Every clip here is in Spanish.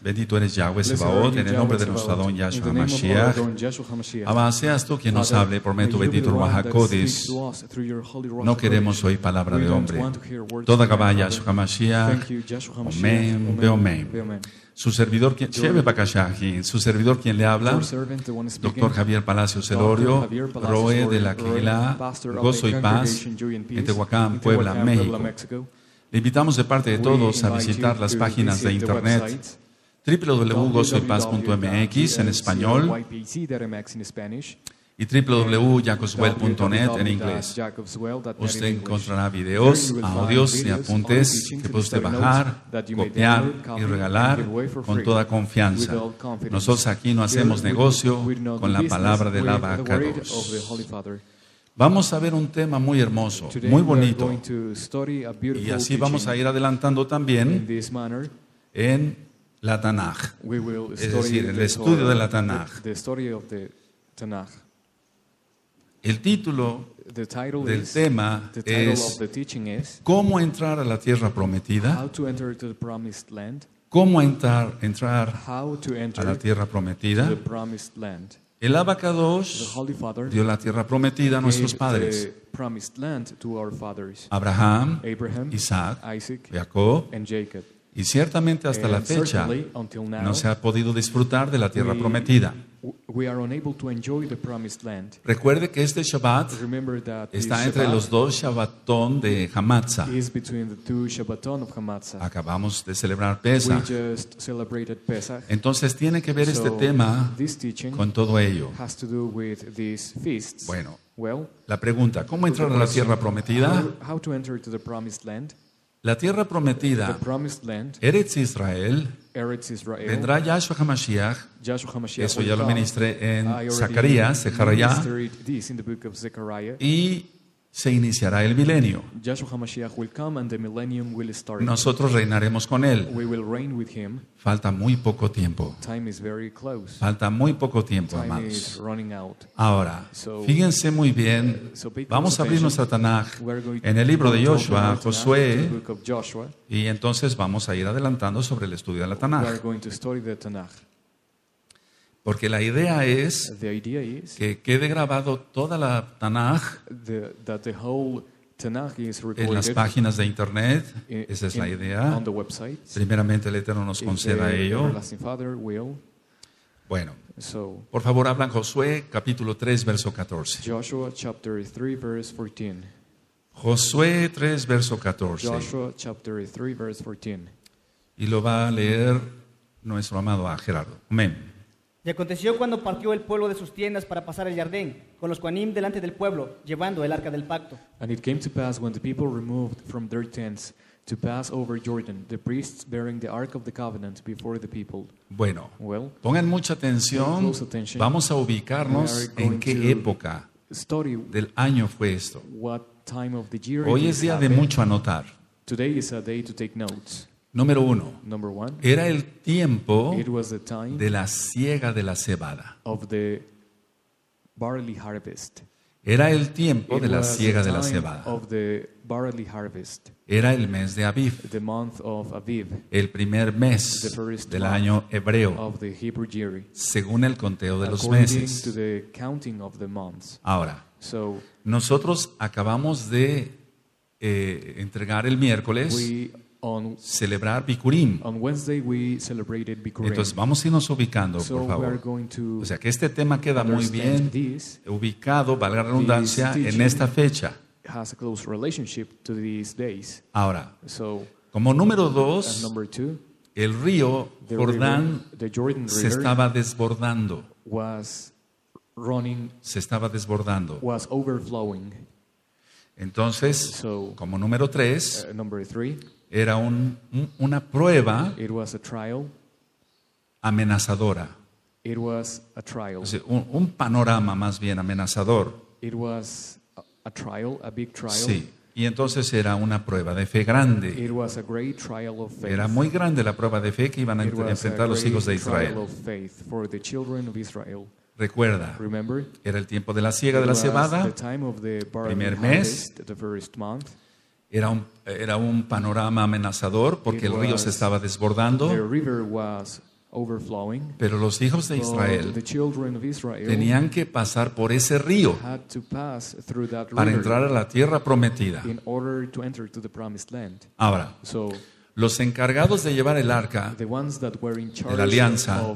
Bendito eres Yahweh Sebaot, en el nombre de nuestro Adon Yahshua HaMashiach. Amado seas tú quien nos hable por medio de tu bendito Ruach Kodesh. No queremos oír palabra de hombre. Toda Gabá Yahshua HaMashiach. Amén, ve amén. Su servidor, quien le habla, Dr. Javier Palacios Celorio, Roe de la Quilá, Gozo y Paz, en Tehuacán, Puebla, México. Le invitamos de parte de todos a visitar las páginas de internet www.gozoypaz.mx en español y www.jacobswell.net en inglés. Usted encontrará videos, audios y apuntes que puede usted bajar, copiar y regalar con toda confianza. Nosotros aquí no hacemos negocio con la palabra del Abacadosh. Vamos a ver un tema muy hermoso, muy bonito, y así vamos a ir adelantando también en la Tanaj, es decir, el estudio de la Tanaj. El título del tema es ¿Cómo entrar a la tierra prometida? ¿Cómo entrar a la tierra prometida? El Abacadosh dio la tierra prometida a nuestros padres, Abraham, Isaac, Jacob, y ciertamente hasta la fecha no se ha podido disfrutar de la tierra prometida. Recuerde que este Shabbat está entre los dos Shabbaton de Hamadza. Acabamos de celebrar Pesach. Entonces tiene que ver este tema con todo ello. Bueno, la pregunta, ¿cómo entrar a la tierra prometida? La tierra prometida, Eretz Israel, vendrá Yahshua HaMashiach. Eso ya lo ministré en Zacarías, y se iniciará el milenio. Nosotros reinaremos con él. Falta muy poco tiempo. Falta muy poco tiempo, amados. Ahora, fíjense muy bien. Vamos a abrir nuestra Tanaj en el libro de Josué, y entonces vamos a ir adelantando sobre el estudio de la Tanaj. Porque la idea es que quede grabado toda la Tanaj en las páginas de internet. Esa es la idea. Primeramente el Eterno nos conceda ello. Bueno, por favor hablan Josué capítulo 3 verso 14. Josué 3 verso 14. Y lo va a leer nuestro amado Gerardo. Amén. Y aconteció cuando partió el pueblo de sus tiendas para pasar el Jordán, con los kohanim delante del pueblo, llevando el arca del pacto. And it came to pass when the people removed from their tents to pass over Jordan, the priests bearing the ark of the covenant before the people. Bueno, pongan mucha atención. Vamos a ubicarnos en qué época del año fue esto. Hoy es día de mucho anotar. Today is a day to take notes. Número 1. Era el tiempo de la siega de la cebada. Era el tiempo de la siega de la cebada. Era el mes de Aviv, el primer mes del año hebreo, según el conteo de los meses. Ahora, nosotros acabamos de entregar el miércoles, celebrar Bikurim. Entonces vamos a irnos ubicando, por favor. O sea que este tema queda muy bien ubicado, valga la redundancia, en esta fecha. Ahora, como número 2, el río Jordán se estaba desbordando. Se estaba desbordando. Entonces, como número 3, era una prueba amenazadora. O sea, un panorama más bien amenazador. Sí, y entonces era una prueba de fe grande. Era muy grande la prueba de fe que iban a enfrentar los hijos de Israel. Recuerda, era el tiempo de la siega de la cebada, primer mes, Era un panorama amenazador porque el río se estaba desbordando. Pero los hijos de Israel tenían que pasar por ese río para entrar a la tierra prometida. Ahora, los encargados de llevar el arca de la alianza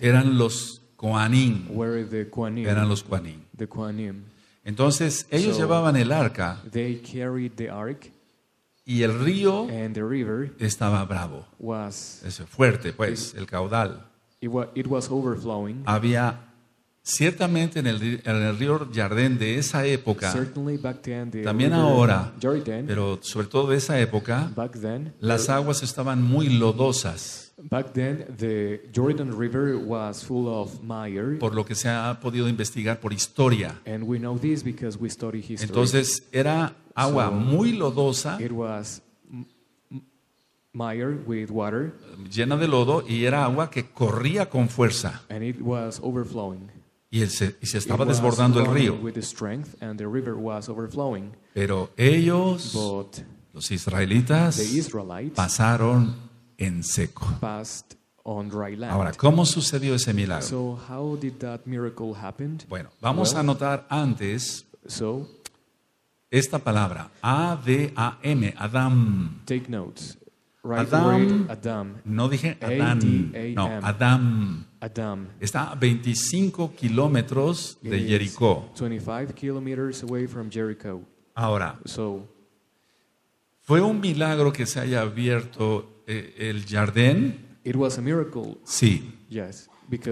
eran los kohanim. Entonces, ellos llevaban el arca y el río estaba bravo, fuerte, pues, el caudal. Había, ciertamente en el río Jordán de esa época, también ahora, pero sobre todo de esa época, las aguas estaban muy lodosas. Back then, the Jordan River was full of mire. Por lo que se ha podido investigar por historia. And we know this because we study history. Entonces era agua muy lodosa. It was mire with water. Llena de lodo y era agua que corría con fuerza. And it was overflowing. Y se estaba desbordando el río. With the strength and the river was overflowing. Pero ellos, los israelitas, pasaron en seco. Ahora, ¿cómo sucedió ese milagro? Bueno, vamos a notar antes esta palabra, A-D-A-M, Adam. Adam, no dije Adán, no, Adam. Está a 25 kilómetros de Jericó. Ahora, fue un milagro que se haya abierto el Jordán. Sí.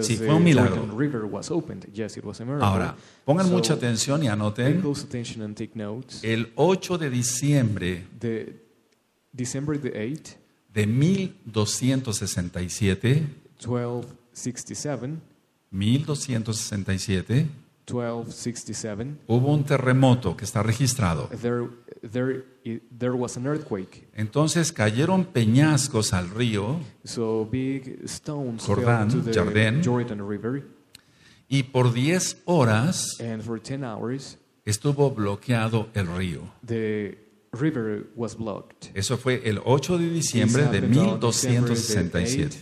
Sí, fue un milagro. Ahora, pongan mucha atención y anoten. El 8 de diciembre de 1267, 1267, hubo un terremoto que está registrado. There was an earthquake. Entonces cayeron peñascos al río Jordán River, y por 10 horas estuvo bloqueado el río. The river was blocked. Eso fue el 8 de diciembre de 1267.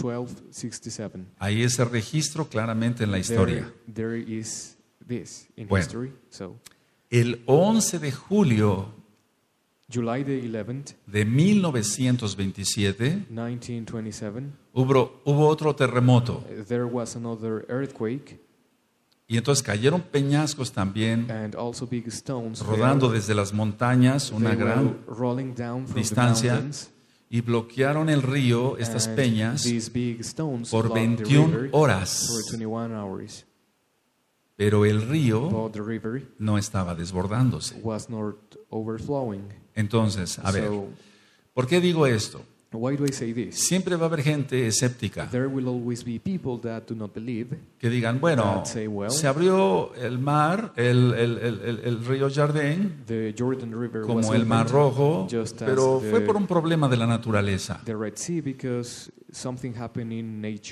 1267. Ahí es el registro claramente en la historia. El 11 de julio de 1927 hubo otro terremoto. Y entonces cayeron peñascos también, rodando desde las montañas una gran distancia, y bloquearon el río, estas peñas, por 21 horas. Pero el río no estaba desbordándose. Entonces, a ver, ¿por qué digo esto? Siempre va a haber gente escéptica que digan, bueno, se abrió el mar, el río Jordán, como el Mar Rojo, pero fue por un problema de la naturaleza.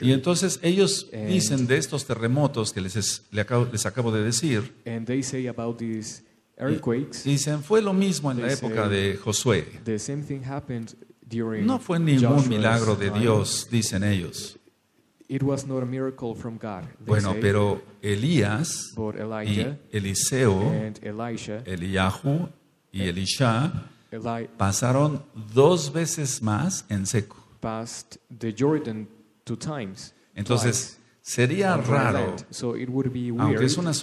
Y entonces ellos dicen de estos terremotos que les acabo de decir, dicen, fue lo mismo en la época de Josué. No fue ningún milagro de Dios, dicen ellos. Bueno, pero Elías y Eliseo, Eliyahu y Elisha pasaron 2 veces más en seco. Entonces, sería raro, aunque es una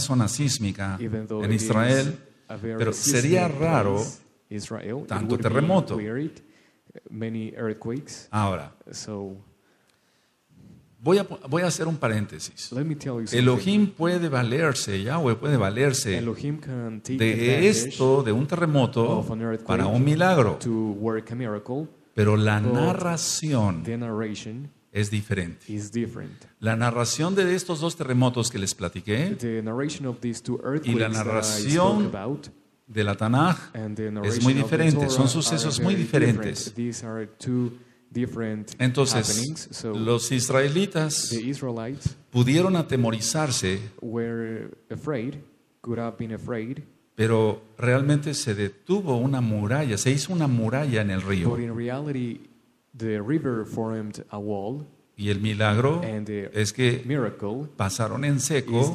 zona sísmica en Israel, pero sería raro tanto terremoto. Ahora, voy a hacer un paréntesis. Elohim puede valerse, Yahweh puede valerse de esto, de un terremoto, para un milagro. Pero la narración es diferente. La narración de estos 2 terremotos que les platiqué y la narración de la Tanaj es muy diferente. Son sucesos muy diferentes. Entonces, los israelitas pudieron atemorizarse pero realmente se detuvo una muralla, se hizo una muralla en el río. But in reality, the river formed a wall. Y el milagro es que pasaron en seco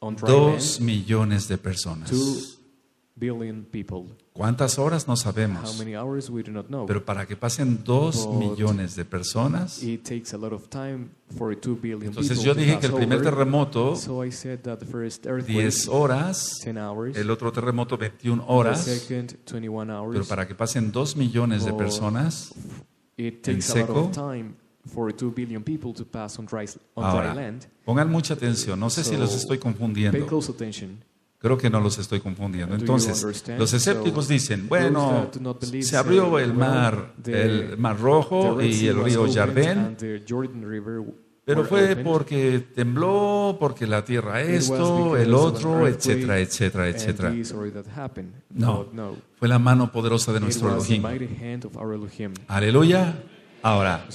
2 millones de personas. ¿Cuántas horas? No sabemos. Pero para que pasen 2 millones de personas. Entonces yo dije que el primer terremoto 10 horas, el otro terremoto 21 horas. Pero para que pasen 2 millones de personas en seco. Ahora, pongan mucha atención, no sé si los estoy confundiendo. Creo que no los estoy confundiendo. Entonces, los escépticos dicen, bueno, se abrió el mar Rojo y el río Jordán, pero fue porque tembló, porque la tierra esto, el otro, etcétera, etcétera, etcétera. No, fue la mano poderosa de nuestro Elohim. Aleluya. Ahora,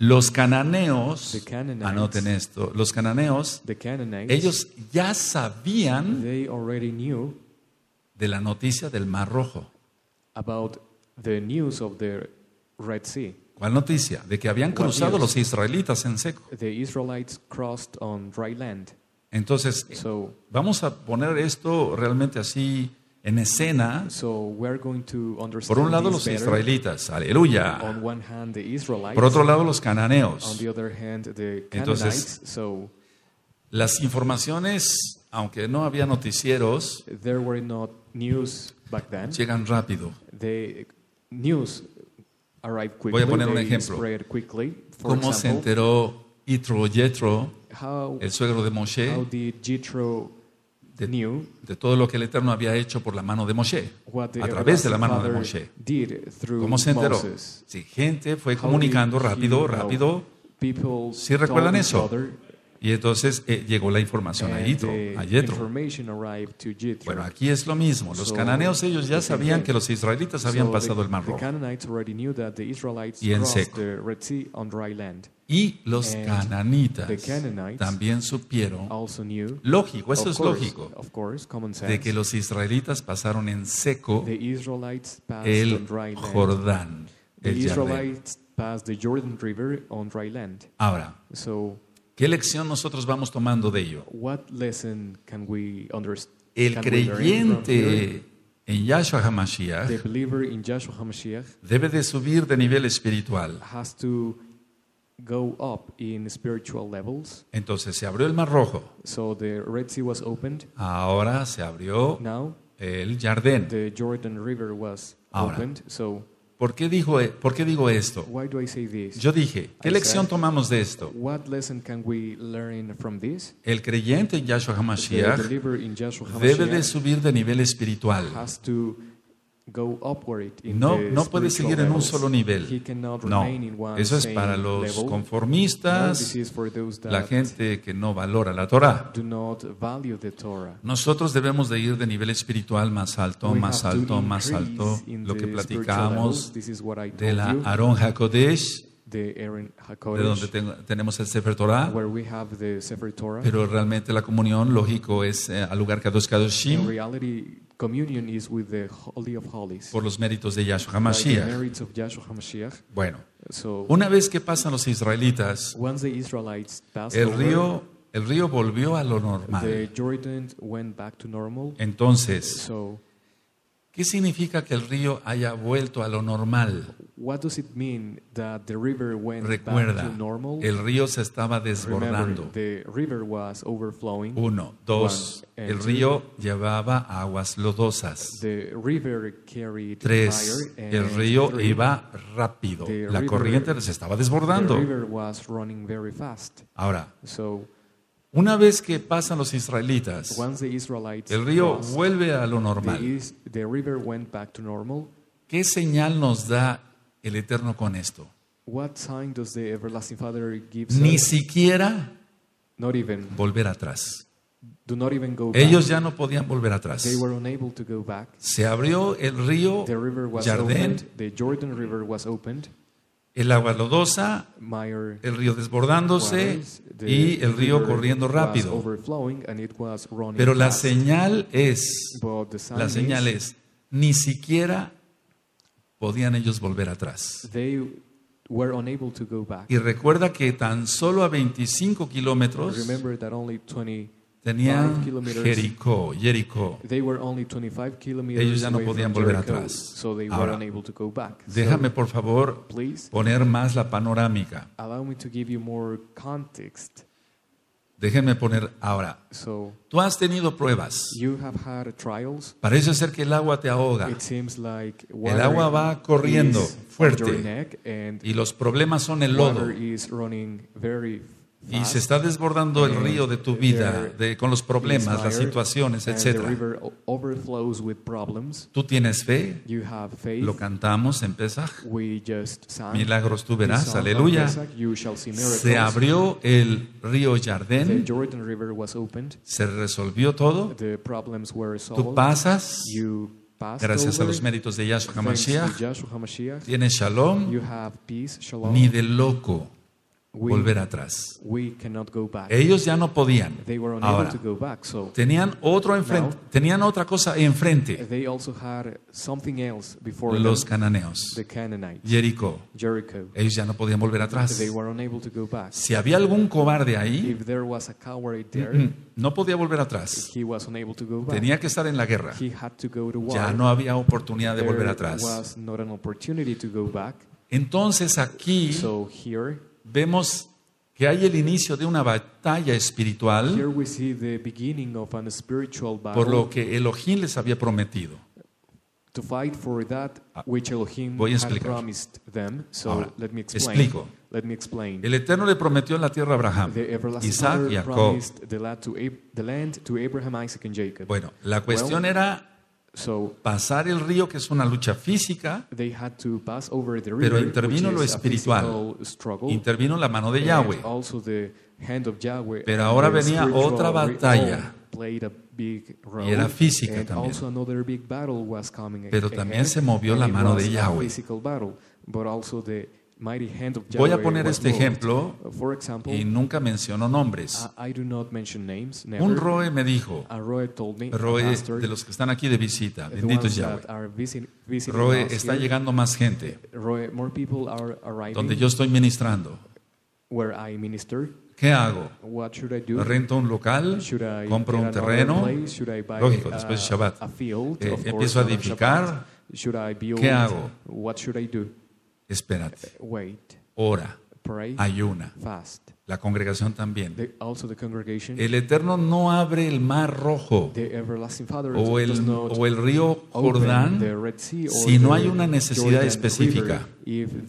los cananeos, anoten esto, los cananeos, ellos ya sabían de la noticia del Mar Rojo. ¿Cuál noticia? De que habían cruzado los israelitas en seco. Entonces, vamos a poner esto realmente así en escena. Por un lado los israelitas, aleluya. Por otro lado los cananeos. Entonces, las informaciones, aunque no había noticieros, llegan rápido. Voy a poner un ejemplo. ¿Cómo se enteró Yitro, el suegro de Moshe, de todo lo que el Eterno había hecho por la mano de Moshe, a través de la mano de Moshe? ¿Cómo se enteró? Sí, gente fue comunicando rápido. ¿Sí recuerdan eso? Y entonces llegó la información a Yitro. Bueno, aquí es lo mismo. Los cananeos, ellos ya sabían que los israelitas habían pasado el Mar Rojo y en seco. Y los cananitas también supieron, lógico, eso es lógico, de que los israelitas pasaron en seco el Jordán, el Jordán. Ahora, ¿qué lección nosotros vamos tomando de ello? El creyente en Yahshua HaMashiach debe de subir de nivel espiritual. Entonces se abrió el Mar Rojo. Ahora se abrió el Jordán. Ahora, ¿por qué digo esto? Yo dije, ¿qué lección tomamos de esto? El creyente en Yahshua HaMashiach debe de subir de nivel espiritual. No puede seguir en un solo nivel. No, eso es para los conformistas, la gente que no valora la Torah. Nosotros debemos de ir de nivel espiritual más alto, más alto, más alto. Lo que platicamos de la Aron HaKodesh, de donde tenemos el Sefer Torah, pero realmente la comunión, lógico, es al lugar Kadosh Kadoshim, por los méritos de Yahshua HaMashiach. Bueno, una vez que pasan los israelitas, el río volvió a lo normal. Entonces, ¿qué significa que el río haya vuelto a lo normal? Recuerda, el río se estaba desbordando. 1, 2, el río llevaba aguas lodosas. 3, el río iba rápido. La corriente se estaba desbordando. Ahora, una vez que pasan los israelitas, el río vuelve a lo normal. ¿Qué señal nos da el Eterno con esto? Ni siquiera volver atrás. Ellos ya no podían volver atrás. Se abrió el río Jordán. el agua lodosa, el río desbordándose y el río corriendo rápido. Pero la señal es, ni siquiera podían ellos volver atrás. Y recuerda que tan solo a 25 kilómetros tenían Jericó. Ellos ya no podían volver atrás. Ahora, déjame por favor poner más la panorámica. Déjenme poner ahora. Tú has tenido pruebas. Parece ser que el agua te ahoga. El agua va corriendo fuerte y los problemas son el lodo. Y se está desbordando el río de tu vida con los problemas, las situaciones, etc. Tú tienes fe. Lo cantamos en Pesach. Milagros tú verás, aleluya. Se abrió el río Jordán. Se resolvió todo. Tú pasas. Gracias a los méritos de Yahshua HaMashiach. Tienes shalom. Ni de loco volver atrás. Ellos ya no podían. Ahora, tenían otra cosa enfrente. Los cananeos. Jericó. Ellos ya no podían volver atrás. Si había algún cobarde ahí, no podía volver atrás. Tenía que estar en la guerra. Ya no había oportunidad de volver atrás. Entonces aquí vemos que hay el inicio de una batalla espiritual por lo que Elohim les había prometido. Voy a explicar. Ahora, explico. El Eterno le prometió en la tierra a Abraham, Isaac y Jacob. Bueno, la cuestión era pasar el río, que es una lucha física, pero intervino lo espiritual, intervino la mano de Yahweh. Pero ahora venía otra batalla y era física también, pero también se movió la mano de Yahweh. Voy a poner este ejemplo y nunca menciono nombres. Un Roe me dijo, Roe de los que están aquí de visita, bendito Yahweh, Roe está llegando más gente, donde yo estoy ministrando. ¿Qué hago? ¿Rento un local? ¿Compro un terreno? Lógico, después de Shabbat. ¿Empiezo a edificar? ¿Qué hago? Espérate, ora, ayuna, la congregación también. El Eterno no abre el Mar Rojo o el río Jordán si no hay una necesidad específica. En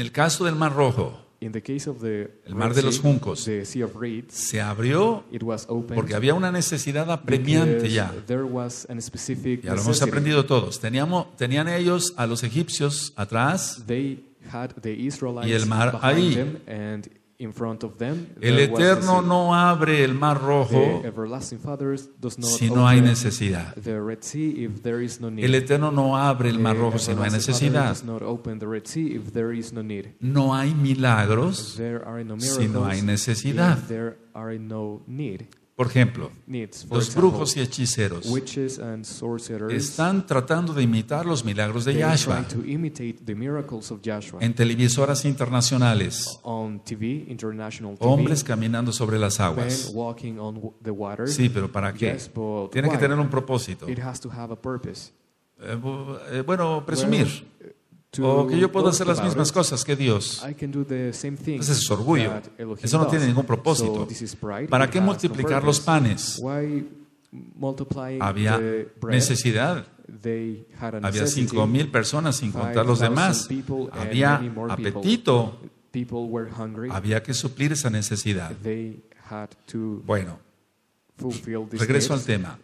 el caso del Mar Rojo, el Mar de los Juncos, se abrió porque había una necesidad apremiante ya. Ya lo hemos aprendido todos. Tenían ellos a los egipcios atrás y el mar ahí. El Eterno no abre el Mar Rojo si no hay necesidad. El Eterno no abre el Mar Rojo si no hay necesidad. No hay milagros si no hay necesidad. Por ejemplo, los brujos y hechiceros están tratando de imitar los milagros de Yahshua en televisoras internacionales. Hombres caminando sobre las aguas. Sí, pero ¿para qué? Tiene que tener un propósito. Bueno, presumir. O que yo puedo hacer las mismas cosas que Dios. Ese es orgullo. Eso no tiene ningún propósito. ¿Para qué multiplicar los panes? Había necesidad. Había 5,000 personas sin contar los demás. Había apetito. Había que suplir esa necesidad. Bueno, regreso al tema.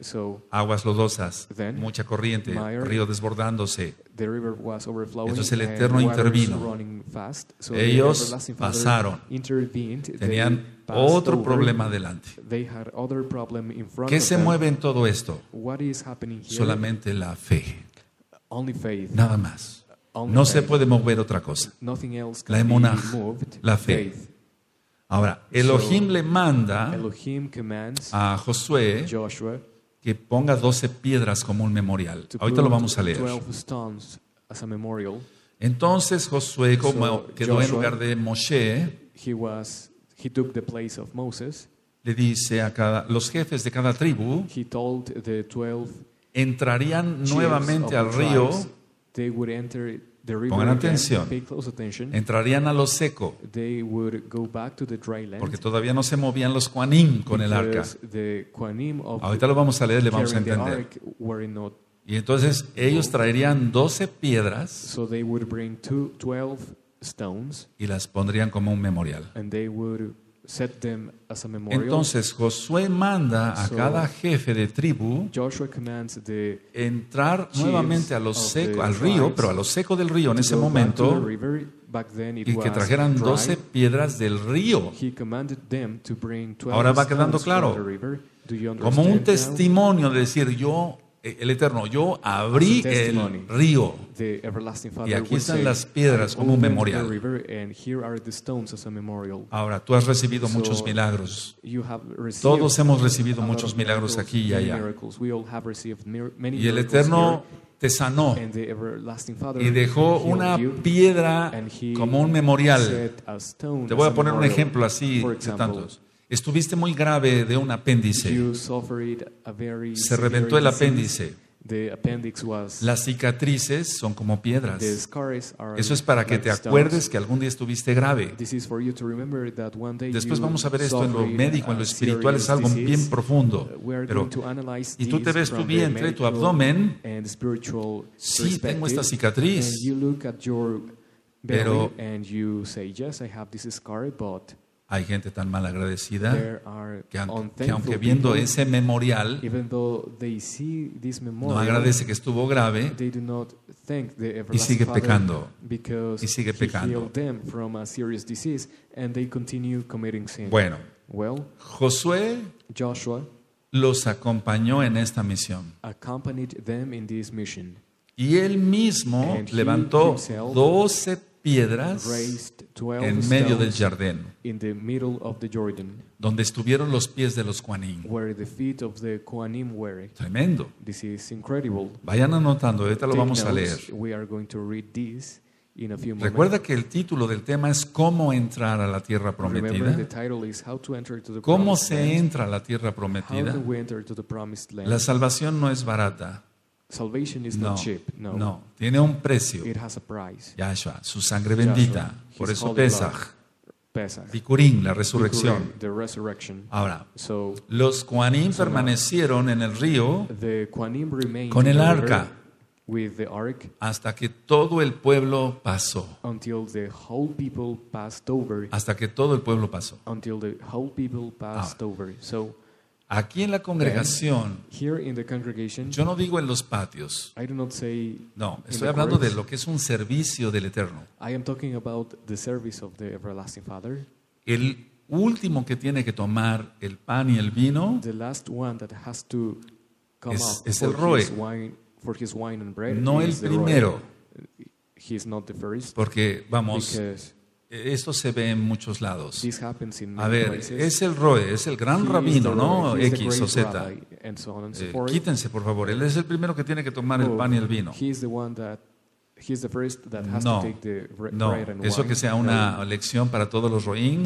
Aguas lodosas, mucha corriente, río desbordándose. Entonces el Eterno intervino. Ellos pasaron. Tenían otro problema adelante. ¿Qué se mueve en todo esto? Solamente la fe. Nada más. No se puede mover otra cosa. La emunah, la fe. Ahora, Elohim le manda a Josué que ponga 12 piedras como un memorial. Ahorita lo vamos a leer. Entonces Josué, como quedó en lugar de Moshe, le dice a los jefes de cada tribu, entrarían nuevamente al río. Pongan atención, entrarían a lo seco, porque todavía no se movían los kohanim con el arca. Ahorita lo vamos a leer, le vamos a entender. Y entonces ellos traerían 12 piedras y las pondrían como un memorial. Entonces Josué manda a cada jefe de tribu entrar nuevamente a lo seco, al río, pero a lo seco del río en ese momento, y que trajeran 12 piedras del río. Ahora va quedando claro, como un testimonio de decir, yo, el Eterno, yo abrí el río, y aquí están las piedras como un memorial. Ahora, tú has recibido muchos milagros. Todos hemos recibido muchos milagros aquí y allá. Y el Eterno te sanó y dejó una piedra como un memorial. Te voy a poner un ejemplo así de tantos. Estuviste muy grave de un apéndice. Se reventó el apéndice. Las cicatrices son como piedras. Eso es para que te acuerdes que algún día estuviste grave. Después vamos a ver esto en lo médico, en lo espiritual, es algo bien profundo. Pero, y tú te ves tu vientre, tu abdomen. Sí, tengo esta cicatriz. Pero hay gente tan mal agradecida que aunque viendo ese memorial no agradece que estuvo grave y sigue pecando y sigue pecando. Bueno, Josué los acompañó en esta misión. Y él mismo levantó 12 piedras en medio del jardín, donde estuvieron los pies de los kohanim. Tremendo. Vayan anotando, ahorita lo vamos a leer. Recuerda que el título del tema es ¿cómo entrar a la tierra prometida? ¿Cómo se entra a la tierra prometida? La salvación no es barata. No, tiene un precio. Yahshua, su sangre bendita. Por eso Pesach, Bikurim, la resurrección. Ahora, los kohanim permanecieron en el río con el arca hasta que todo el pueblo pasó. Ahora, aquí en la congregación, yo no digo en los patios. No, estoy hablando de lo que es un servicio del Eterno. El último que tiene que tomar el pan y el vino es el Roe. No el primero. Porque, vamos, esto se ve en muchos lados. A ver, es el Roe, es el gran rabino, ¿no? X o Z. Quítense, por favor. Él es el primero que tiene que tomar el pan y el vino. No, eso que sea una lección para todos los roín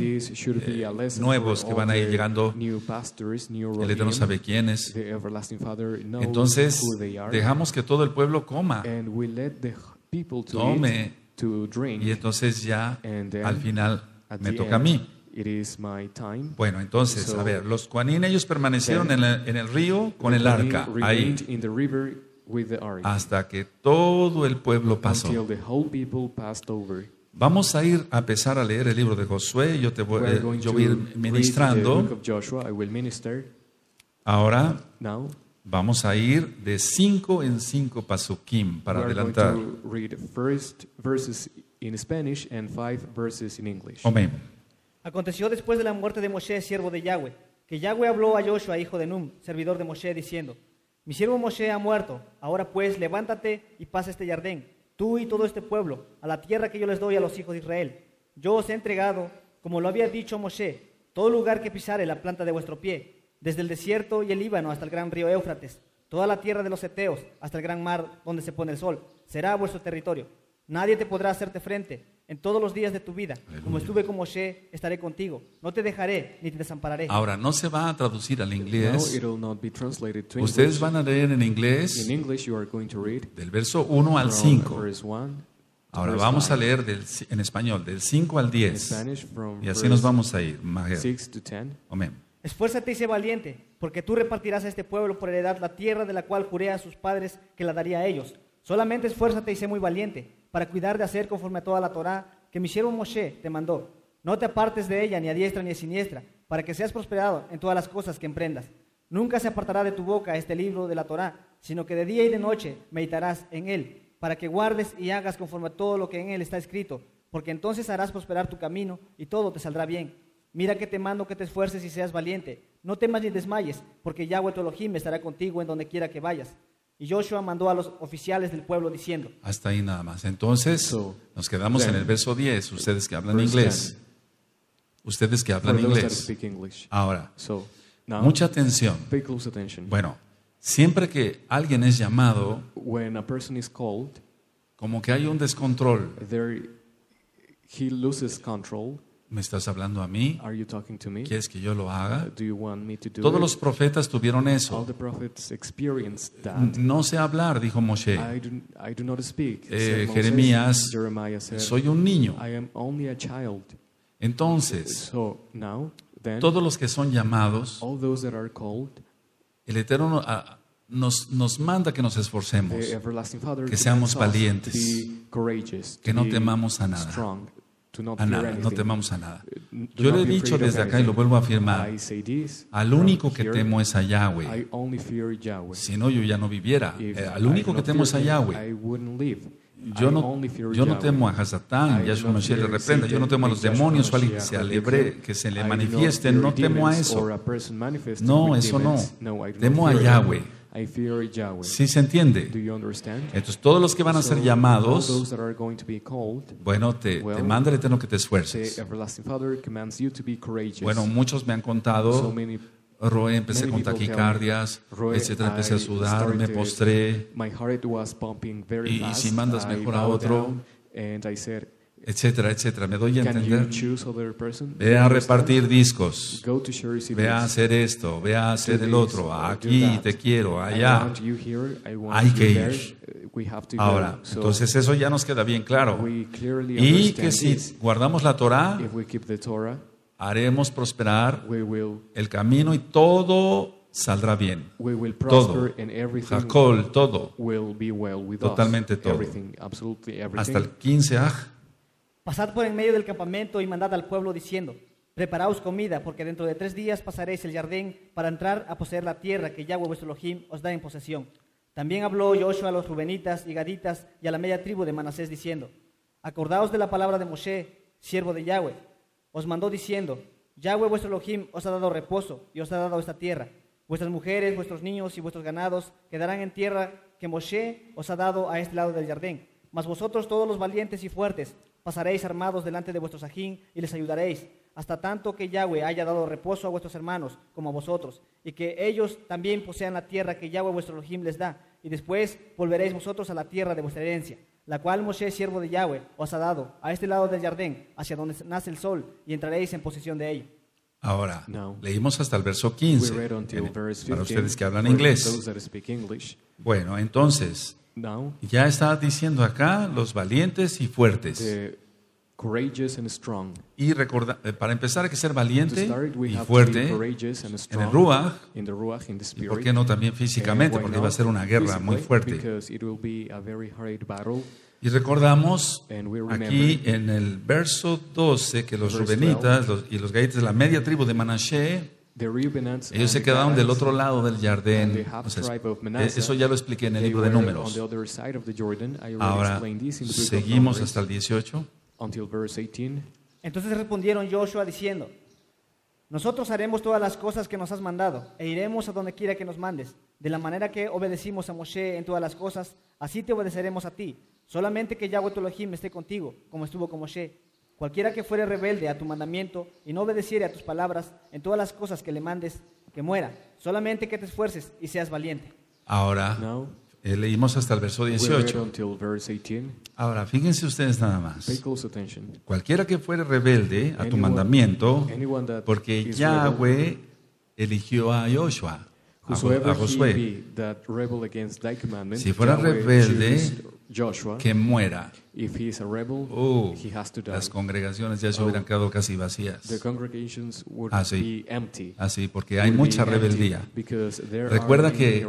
nuevos que van a ir llegando. El Eterno sabe quién es. Entonces, dejamos que todo el pueblo coma. Tome. Y entonces ya al final me toca a mí. Bueno, entonces, a ver, los kohanim ellos permanecieron en el río con el arca, ahí, hasta que todo el pueblo pasó. Vamos a ir a empezar a leer el libro de Josué. Yo voy a ir ministrando. Ahora vamos a ir de 5 en 5 pasukim para adelantar. Amén. Aconteció después de la muerte de Moshe, siervo de Yahweh, que Yahweh habló a Josué, hijo de Nun, servidor de Moshe, diciendo: Mi siervo Moshe ha muerto, ahora pues levántate y pasa este jardín, tú y todo este pueblo, a la tierra que yo les doy a los hijos de Israel. Yo os he entregado, como lo había dicho Moshe, todo lugar que pisare la planta de vuestro pie, desde el desierto y el Líbano hasta el gran río Éufrates, toda la tierra de los heteos hasta el gran mar donde se pone el sol, será vuestro territorio. Nadie te podrá hacerte frente en todos los días de tu vida. Como estuve con Moshe, estaré contigo. No te dejaré ni te desampararé. Ahora, no se va a traducir al inglés. Ustedes van a leer en inglés del verso 1 al 5. Ahora vamos a leer en español del 5 al 10. Y así nos vamos a ir. Amén. Esfuérzate y sé valiente, porque tú repartirás a este pueblo por heredad la tierra de la cual juré a sus padres que la daría a ellos. Solamente esfuérzate y sé muy valiente, para cuidar de hacer conforme a toda la Torá que mi siervo Moshe te mandó. No te apartes de ella, ni a diestra ni a siniestra, para que seas prosperado en todas las cosas que emprendas. Nunca se apartará de tu boca este libro de la Torá, sino que de día y de noche meditarás en él, para que guardes y hagas conforme a todo lo que en él está escrito, porque entonces harás prosperar tu camino y todo te saldrá bien. Mira que te mando que te esfuerces y seas valiente. No temas ni desmayes, porque Yahweh tu Elohim estará contigo en donde quiera que vayas. Y Joshua mandó a los oficiales del pueblo diciendo. Hasta ahí nada más. Entonces, nos quedamos en el verso 10. Ustedes que hablan inglés. Ustedes que hablan inglés. Ahora, mucha atención. Bueno, siempre que alguien es llamado, como que hay un descontrol. He loses control. ¿Me estás hablando a mí? ¿Quieres que yo lo haga? Todos los profetas tuvieron eso. No sé hablar, dijo Moshe. Jeremías, soy un niño. Entonces, todos los que son llamados, el Eterno nos manda que nos esforcemos, que seamos valientes, que no temamos a nada. A nada, no temamos a nada. Yo le he dicho desde acá y lo vuelvo a afirmar, al único que temo es a Yahweh. Si no, yo ya no viviera. Al único que temo es a Yahweh. Yo no temo a Hasatán, Yahshua HaMashiach le reprenda. Yo no temo a los demonios o a alguien que se le manifiesten. No temo a eso. No, eso no. Temo a Yahweh. ¿Sí se entiende? Entonces todos los que van a ser llamados, bueno, te manda el Eterno que te esfuerces. Bueno, muchos me han contado, Roe, empecé con taquicardias, etcétera, empecé a sudar, me postré, y si mandas mejor a otro, etcétera, etcétera. ¿Me doy a entender? Ve a repartir discos, ve a hacer esto, ve a hacer el otro, aquí te quiero, allá. Hay que ir. Ahora, entonces eso ya nos queda bien claro. Y que si guardamos la Torá, haremos prosperar el camino y todo saldrá bien. Todo. Jacob, todo. Totalmente todo. Hasta el 15 aj. Pasad por en medio del campamento y mandad al pueblo diciendo, preparaos comida, porque dentro de 3 días pasaréis el Jordán para entrar a poseer la tierra que Yahweh vuestro Elohim os da en posesión. También habló Josué a los Rubenitas y Gaditas y a la media tribu de Manasés diciendo, acordaos de la palabra de Moshe, siervo de Yahweh. Os mandó diciendo, Yahweh vuestro Elohim os ha dado reposo y os ha dado esta tierra. Vuestras mujeres, vuestros niños y vuestros ganados quedarán en tierra que Moshe os ha dado a este lado del Jordán. Mas vosotros todos los valientes y fuertes, pasaréis armados delante de vuestros ajín y les ayudaréis, hasta tanto que Yahweh haya dado reposo a vuestros hermanos como a vosotros, y que ellos también posean la tierra que Yahweh vuestro Elohim les da, y después volveréis vosotros a la tierra de vuestra herencia, la cual Moshe, siervo de Yahweh, os ha dado a este lado del Jordán, hacia donde nace el sol, y entraréis en posesión de ella. Ahora, leímos hasta el verso 15, para ustedes que hablan inglés. Bueno, entonces, ya está diciendo acá los valientes y fuertes. Y recordar, para empezar hay que ser valiente y fuerte en el Ruach, y por qué no también físicamente, porque va a ser una guerra muy fuerte. Y recordamos aquí en el verso 12 que los Rubenitas y los Gaditas, la media tribu de Manasés, ellos se quedaron del otro lado del Jordán. O sea, eso ya lo expliqué en el libro de Números. Ahora, seguimos hasta el 18. Entonces respondieron Joshua diciendo, nosotros haremos todas las cosas que nos has mandado e iremos a donde quiera que nos mandes. De la manera que obedecimos a Moshe en todas las cosas, así te obedeceremos a ti, Solamente que Yahweh tu Elohim esté contigo, como estuvo con Moshe. Cualquiera que fuere rebelde a tu mandamiento y no obedeciere a tus palabras en todas las cosas que le mandes, que muera. Solamente que te esfuerces y seas valiente. Ahora, leímos hasta el verso 18. Ahora, fíjense ustedes nada más. Cualquiera que fuere rebelde a tu mandamiento, porque Yahweh eligió a Joshua, a Josué. Si fuera rebelde, que muera. Las congregaciones ya se hubieran quedado casi vacías. Así, porque hay mucha rebeldía. Recuerda que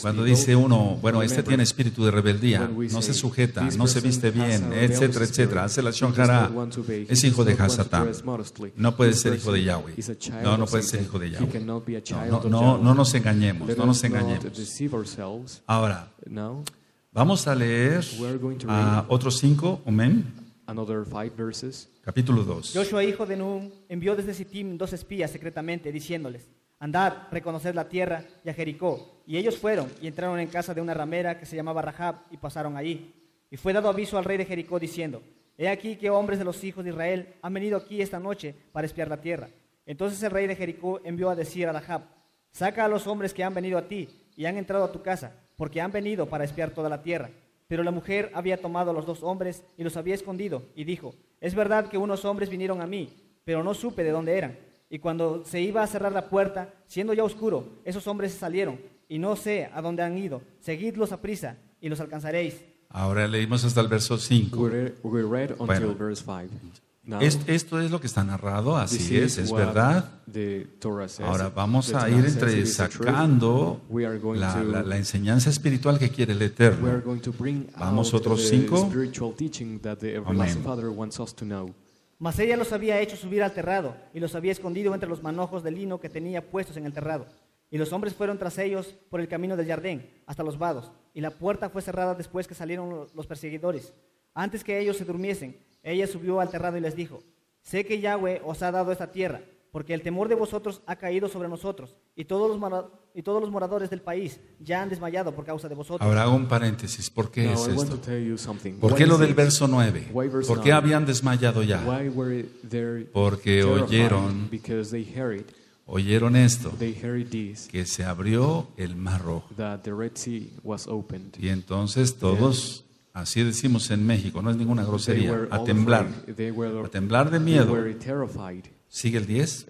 cuando dice uno, bueno, este tiene espíritu de rebeldía, no se sujeta, no se viste bien, etcétera, etcétera, hace la shonjara, es hijo de Hasatán, no puede ser hijo de Yahweh. No puede ser hijo de Yahweh. No nos engañemos, no nos engañemos. Ahora, vamos a leer a otros 5, amén. Capítulo 2. Josué, hijo de Nun, envió desde Sitim 2 espías secretamente, diciéndoles: andad, reconoced la tierra y a Jericó. Y ellos fueron y entraron en casa de una ramera que se llamaba Rahab y pasaron allí. Y fue dado aviso al rey de Jericó diciendo: he aquí que hombres de los hijos de Israel han venido aquí esta noche para espiar la tierra. Entonces el rey de Jericó envió a decir a Rahab: saca a los hombres que han venido a ti y han entrado a tu casa, porque han venido para espiar toda la tierra. Pero la mujer había tomado a los 2 hombres y los había escondido, y dijo: es verdad que unos hombres vinieron a mí, pero no supe de dónde eran. Y cuando se iba a cerrar la puerta, siendo ya oscuro, esos hombres salieron, y no sé a dónde han ido. Seguidlos a prisa, y los alcanzaréis. Ahora leímos hasta el verso 5. Esto es lo que está narrado, así es verdad. Ahora vamos a ir entre sacando la enseñanza espiritual que quiere el Eterno. Vamos otros 5. Mas ella los había hecho subir al terrado y los había escondido entre los manojos de lino que tenía puestos en el terrado. Y los hombres fueron tras ellos por el camino del jardín hasta los vados, y la puerta fue cerrada después que salieron los perseguidores. Antes que ellos se durmiesen, ella subió al terrado y les dijo: sé que Yahweh os ha dado esta tierra, porque el temor de vosotros ha caído sobre nosotros, y todos los moradores del país ya han desmayado por causa de vosotros. Ahora hago un paréntesis. ¿Por qué es esto? ¿Por qué lo del verso 9? ¿Por qué habían desmayado ya? Porque oyeron esto, que se abrió el mar Rojo. Y entonces todos, así decimos en México, no es ninguna grosería, a temblar de miedo. Sigue el 10.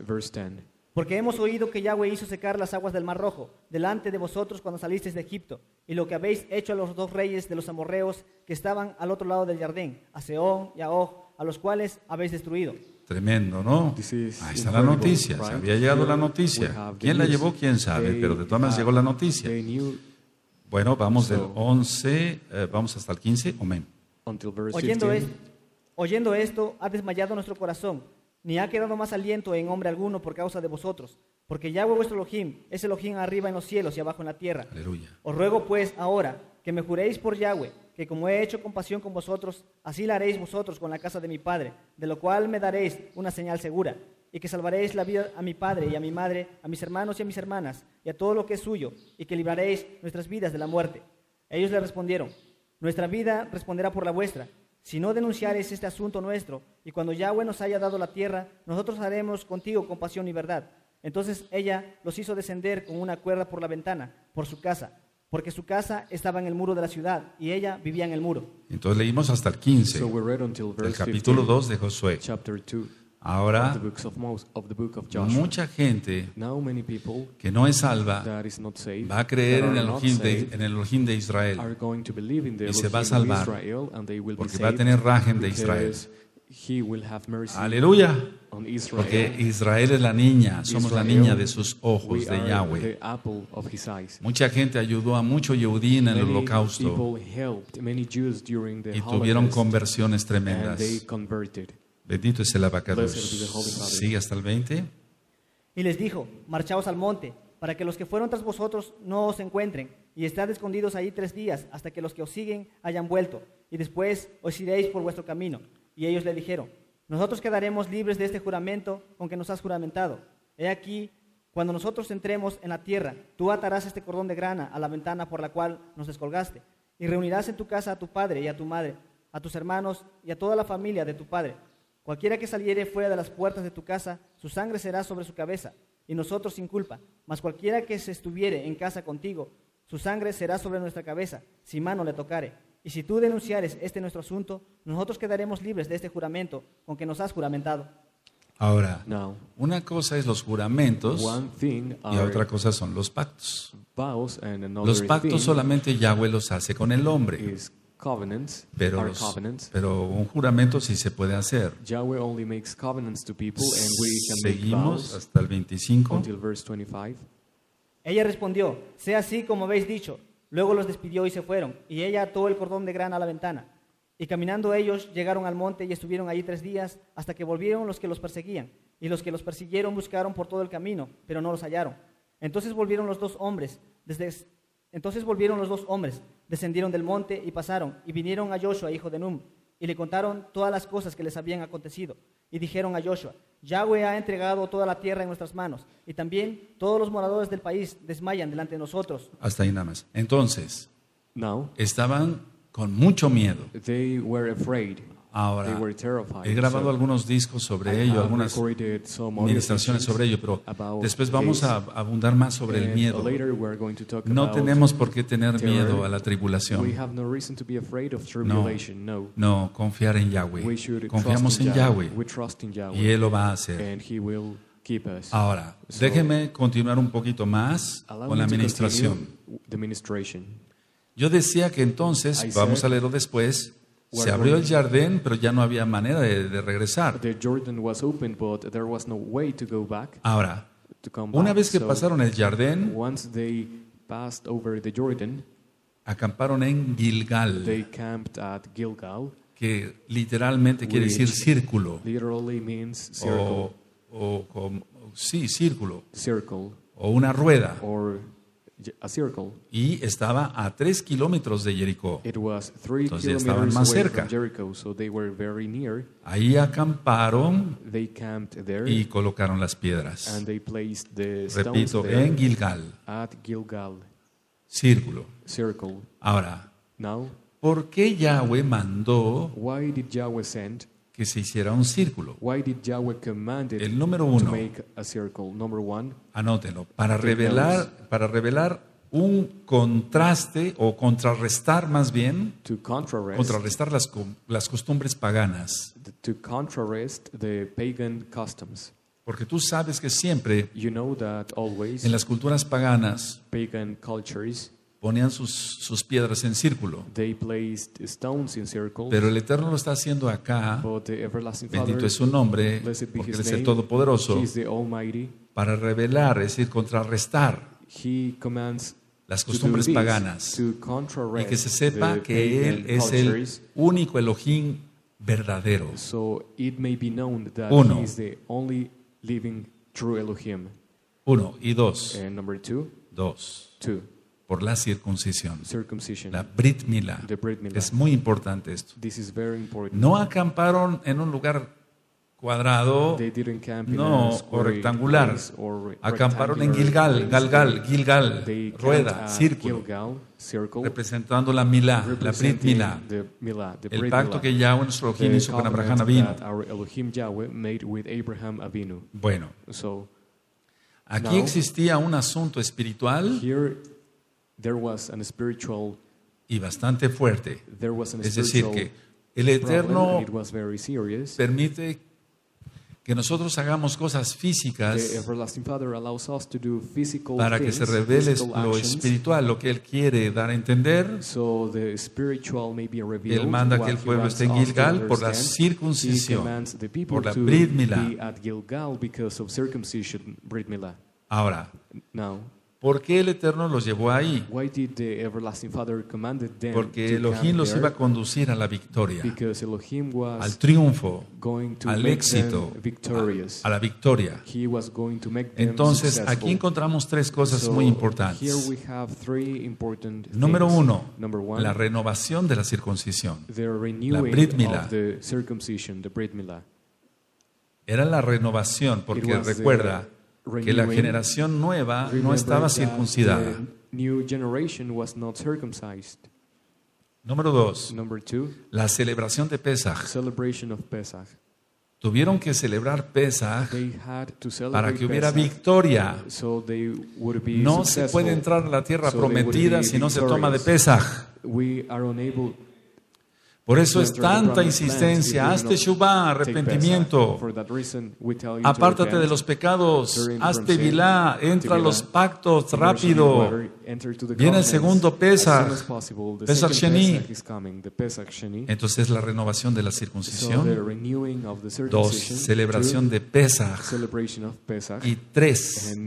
Porque hemos oído que Yahweh hizo secar las aguas del mar Rojo delante de vosotros cuando salisteis de Egipto, y lo que habéis hecho a los 2 reyes de los amorreos que estaban al otro lado del jardín, a Seón y a Og, a los cuales habéis destruido. Tremendo, ¿no? Ahí está la noticia, se había llegado la noticia. ¿Quién la llevó? ¿Quién sabe? Pero de todas maneras llegó la noticia. Bueno, vamos del 11, vamos hasta el 15, amén. Oyendo esto, ha desmayado nuestro corazón, ni ha quedado más aliento en hombre alguno por causa de vosotros, porque Yahweh vuestro Elohim es Elohim arriba en los cielos y abajo en la tierra. Aleluya. Os ruego pues ahora que me juréis por Yahweh, que como he hecho compasión con vosotros, así la haréis vosotros con la casa de mi padre, de lo cual me daréis una señal segura, y que salvaréis la vida a mi padre y a mi madre, a mis hermanos y a mis hermanas, y a todo lo que es suyo, y que libraréis nuestras vidas de la muerte. Ellos le respondieron: nuestra vida responderá por la vuestra, si no denunciaréis este asunto nuestro, y cuando Yahweh nos haya dado la tierra, nosotros haremos contigo compasión y verdad. Entonces ella los hizo descender con una cuerda por la ventana, por su casa, porque su casa estaba en el muro de la ciudad, y ella vivía en el muro. Entonces leímos hasta el 15, el capítulo 2 de Josué. Ahora, mucha gente que no es salva va a creer en el Elohim de Israel y se va a salvar porque va a tener Rahem de Israel. Aleluya. Porque Israel es la niña, somos la niña de sus ojos, de Yahweh. Mucha gente ayudó a mucho Yehudí en el holocausto y tuvieron conversiones tremendas. Bendito es el Abacadosh. Sigue hasta el 20. Y les dijo: marchaos al monte, para que los que fueron tras vosotros no os encuentren, y estad escondidos allí 3 días, hasta que los que os siguen hayan vuelto, y después os iréis por vuestro camino. Y ellos le dijeron: nosotros quedaremos libres de este juramento con que nos has juramentado. He aquí, cuando nosotros entremos en la tierra, tú atarás este cordón de grana a la ventana por la cual nos descolgaste, y reunirás en tu casa a tu padre y a tu madre, a tus hermanos y a toda la familia de tu padre. Cualquiera que saliere fuera de las puertas de tu casa, su sangre será sobre su cabeza, y nosotros sin culpa. Mas cualquiera que se estuviere en casa contigo, su sangre será sobre nuestra cabeza, si mano le tocare. Y si tú denunciares este nuestro asunto, nosotros quedaremos libres de este juramento con que nos has juramentado. Ahora, una cosa es los juramentos y otra cosa son los pactos. Los pactos solamente Yahweh los hace con el hombre. Pero un juramento sí se puede hacer. Seguimos hasta el 25. Ella respondió, sea así como habéis dicho. Luego los despidió y se fueron, y ella ató el cordón de grana a la ventana. Y caminando ellos llegaron al monte y estuvieron allí 3 días, hasta que volvieron los que los perseguían. Y los que los persiguieron buscaron por todo el camino, pero no los hallaron. Entonces volvieron los dos hombres, descendieron del monte y pasaron, y vinieron a Josué, hijo de Nun, y le contaron todas las cosas que les habían acontecido. Y dijeron a Josué, Yahweh ha entregado toda la tierra en nuestras manos, y también todos los moradores del país desmayan delante de nosotros. Hasta ahí nada más. Entonces, estaban con mucho miedo. Ahora, he grabado algunos discos sobre ello, algunas ministraciones sobre ello, pero después vamos a abundar más sobre el miedo. No tenemos por qué tener miedo a la tribulación. No, confiar en Yahweh. Confiamos en Yahweh y Él lo va a hacer. Ahora, déjeme continuar un poquito más con la ministración. Yo decía que entonces, vamos a leerlo después, se abrió el jardín, pero ya no había manera de regresar. Ahora, una vez que pasaron el jardín, acamparon en Gilgal, que literalmente quiere decir círculo. Círculo. O una rueda. Y estaba a 3 kilómetros de Jericó. Entonces ya estaban más cerca. Ahí acamparon y colocaron las piedras. Repito, en Gilgal. Círculo. Ahora, ¿por qué Yahweh mandó que se hiciera un círculo? El número 1, anótenlo, para revelar un contraste o contrarrestar más bien, contrarrestar las costumbres paganas. Porque tú sabes que siempre en las culturas paganas ponían sus piedras en círculo. Pero el Eterno lo está haciendo acá, bendito es su nombre, porque Él es el Todopoderoso, para revelar, es decir, contrarrestar las costumbres paganas, y que se sepa que Él es el único Elohim verdadero. 1. Y 2. Por la circuncisión, la Brit Mila. Es muy importante esto. No acamparon en un lugar cuadrado, no, o rectangular. Acamparon en Gilgal, rueda, círculo, representando la Milá, la Brit Milá, el pacto que Yahweh nuestro Elohim hizo con Abraham Avinu. Bueno, aquí existía un asunto espiritual y bastante fuerte. Es decir, que el Eterno permite que nosotros hagamos cosas físicas para que se revele lo espiritual, lo que Él quiere dar a entender. Él manda que el pueblo esté en Gilgal por la circuncisión, por la Brit Milá. Ahora, ¿por qué el Eterno los llevó ahí? Porque Elohim los iba a conducir a la victoria, al triunfo, al éxito, a la victoria. Entonces, aquí encontramos 3 cosas muy importantes. Número 1, la renovación de la circuncisión, la Brit Milá. Era la renovación, porque recuerda que la generación nueva no estaba circuncidada. Número 2. La celebración de Pesach. Tuvieron que celebrar Pesach para que hubiera victoria. No se puede entrar a la tierra prometida si no se toma de Pesach. Por eso es tanta insistencia. Hazte Shuvah, arrepentimiento. Apártate de los pecados. Hazte Vilá, entra a los pactos rápido. Viene el segundo Pesach, Pesach Sheni. Entonces la renovación de la circuncisión. 2, celebración de Pesach. Y 3,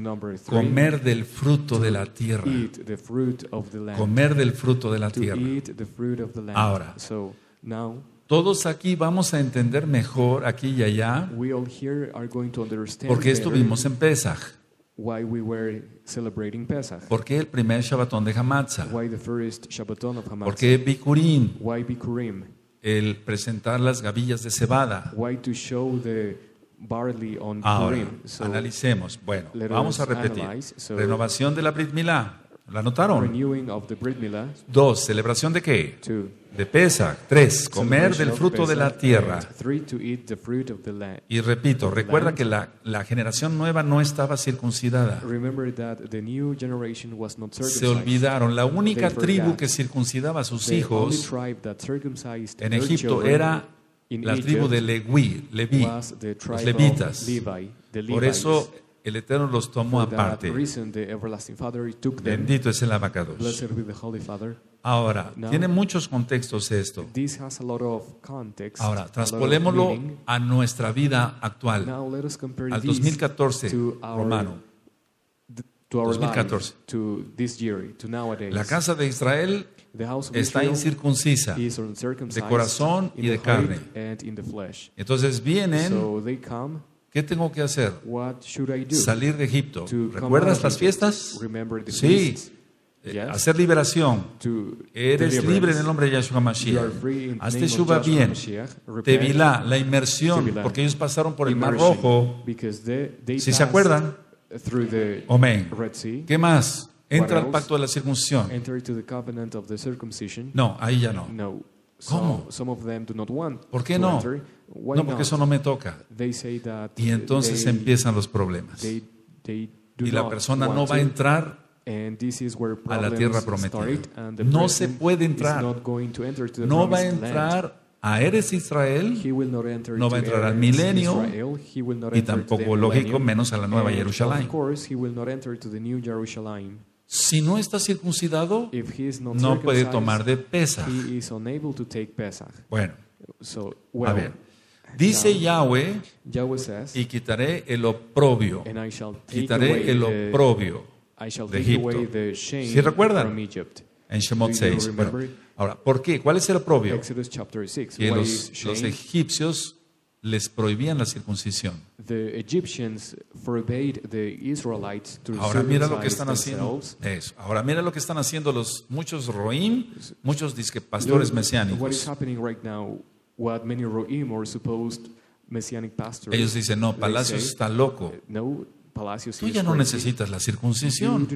comer del fruto de la tierra. Comer del fruto de la tierra. Ahora, todos aquí vamos a entender mejor, aquí y allá, porque estuvimos en Pesach. ¿Por qué el primer Shabbaton de Hamadza? ¿Por qué Bikurim? El presentar las gavillas de cebada. Ahora, analicemos. Bueno, vamos a repetir. Renovación de la Brit Mila. ¿La anotaron? 2, ¿celebración de qué? De Pesach. 3, comer del fruto de la tierra. Y repito, recuerda que la generación nueva no estaba circuncidada. Se olvidaron. La única tribu que circuncidaba a sus hijos en Egipto era la tribu de Leví, los levitas. Por eso el Eterno los tomó aparte. Bendito es el Abacadosh. Ahora, tiene muchos contextos esto. Ahora, traspolémoslo a nuestra vida actual. Al 2014, romano. 2014. La casa de Israel está incircuncisa de corazón y de carne. Entonces vienen. ¿Qué tengo que hacer? Salir de Egipto. ¿Recuerdas las fiestas? Sí. Hacer liberación. Eres libre en el nombre de Yahshua HaMashiach. Hazte Shuvah bien. Tevilá, la inmersión, porque ellos pasaron por el Mar Rojo. ¿Sí se acuerdan? Amén. ¿Qué más? Entra al pacto de la circuncisión. No, ahí ya no. ¿Cómo? ¿Por qué no? No, porque eso no me toca. Y entonces empiezan los problemas. Y la persona no va a entrar a la tierra prometida. No se puede entrar. No va a entrar a Eres Israel, no va a entrar al milenio, y tampoco, lógico, menos a la nueva Jerusalén. Si no está circuncidado, no puede tomar de Pesach. Bueno, a ver. Dice Yahweh, y quitaré el oprobio. Quitaré el oprobio de Egipto. ¿Sí recuerdan? En Shemot 6. Bueno, ahora, ¿por qué? ¿Cuál es el oprobio? Que los egipcios les prohibían la circuncisión. Ahora mira lo que están haciendo. Eso. Ahora mira lo que están haciendo los muchos roim, muchos disque pastores mesiánicos. Ellos dicen, no, Palacios está loco. Tú ya no necesitas la circuncisión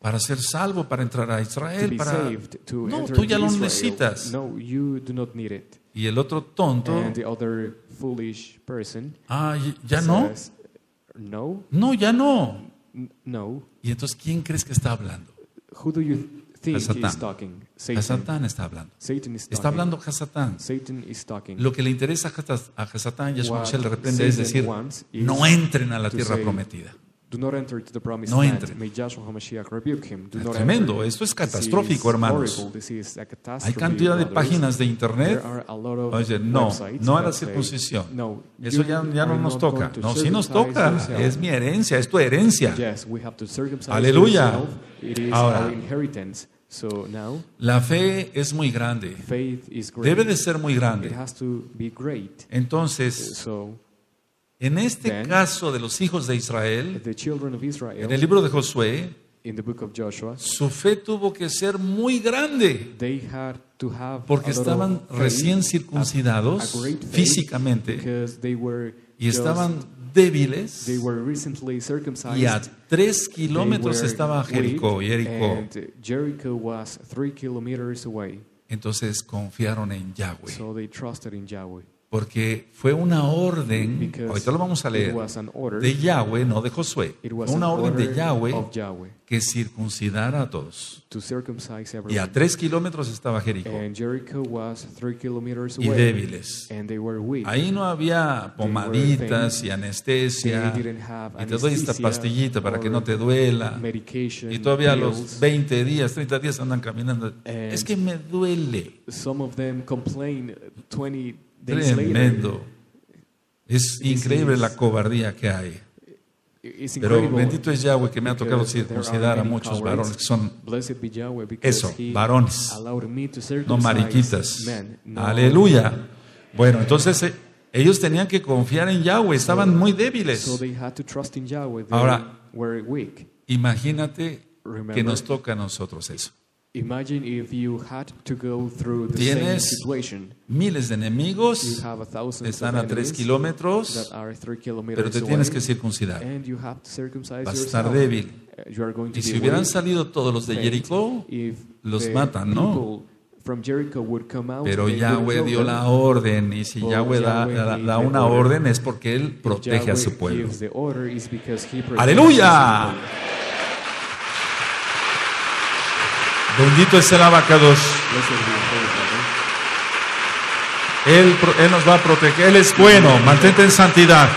para ser salvo, para entrar a Israel. No, tú ya no necesitas. Y el otro tonto, ¿ya no? No, ya no. Y entonces, ¿quién crees que está hablando? Hasatán. Hasatán está hablando. Está hablando Hasatán. Lo que le interesa a Hasatán, Yahshua HaMashiach le reprende, es decir, no entren a la tierra prometida. No entren. Tremendo, esto es catastrófico, hermanos. Hay cantidad de páginas de internet. Oye, no a la circuncisión. Eso ya no nos toca. No, sí nos toca. Es mi herencia, es tu herencia. Aleluya. Ahora, la fe es muy grande. Debe de ser muy grande. Entonces, en este caso de los hijos de Israel, en el libro de Josué, su fe tuvo que ser muy grande, porque estaban recién circuncidados físicamente y estaban débiles, y a 3 kilómetros estaba Jericó. Entonces confiaron en Yahweh. Porque fue una orden, ahorita lo vamos a leer, de Yahweh, no de Josué. Una orden de Yahweh que circuncidara a todos. Y a 3 kilómetros estaba Jericó. Y débiles. Ahí no había pomaditas y anestesia. Y te doy esta pastillita para que no te duela. Y todavía a los 20 días, 30 días andan caminando. Es que me duele. Tremendo. Es increíble la cobardía que hay. Pero bendito es Yahweh que me ha tocado circuncidar a muchos varones que son eso, varones, no mariquitas. Aleluya. Bueno, entonces ellos tenían que confiar en Yahweh, estaban muy débiles. Ahora, imagínate que nos toca a nosotros eso. Imagine if you had to go through the same situation. Miles de enemigos, you have están a 3 kilómetros, pero te tienes que circuncidar. Vas a estar débil. Y si hubieran salido todos los de Jericó, los matan, ¿no? Pero Yahweh dio la orden, y si Yahweh da una orden es porque Él protege a su pueblo. ¡Aleluya! Bendito es el Abacadosh. Él nos va a proteger. Él es bueno. Mantente en santidad.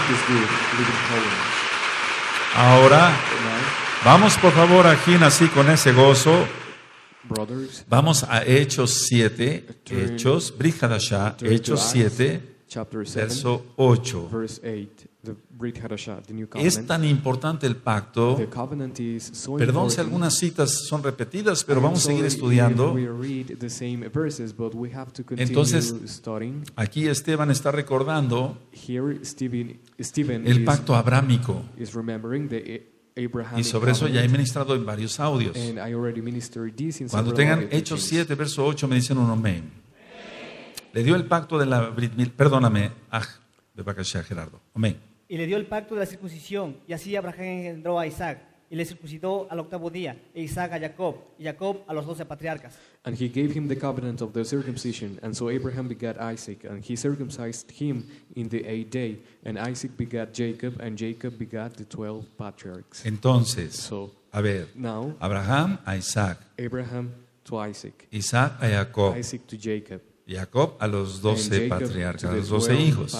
Ahora, vamos por favor aquí, así con ese gozo. Vamos a Hechos 7. Hechos, Brit Hadashah, Hechos 7, verso 8. Es tan importante el pacto. Perdón si algunas citas son repetidas, pero vamos a seguir estudiando. Entonces, aquí Esteban está recordando el pacto abrámico. Y sobre eso ya he ministrado en varios audios. Cuando tengan Hechos 7, verso 8, me dicen un amén. Le dio el pacto de la Brit Mila, perdóname, de Bakashá, Gerardo. Amén. Y le dio el pacto de la circuncisión, y así Abraham engendró a Isaac, y le circuncidó al 8º día, e Isaac a Jacob, y Jacob a los 12 patriarcas. And he gave him the covenant of the circumcision, and so Abraham begat Isaac, and he circumcised him in the 8th day, and Isaac begat Jacob, and Jacob begat the 12 patriarchs. Entonces, a ver, now, Abraham a Isaac, Abraham to Isaac, Isaac a Jacob, Isaac to Jacob, Jacob a los 12 patriarcas, a los 12 hijos,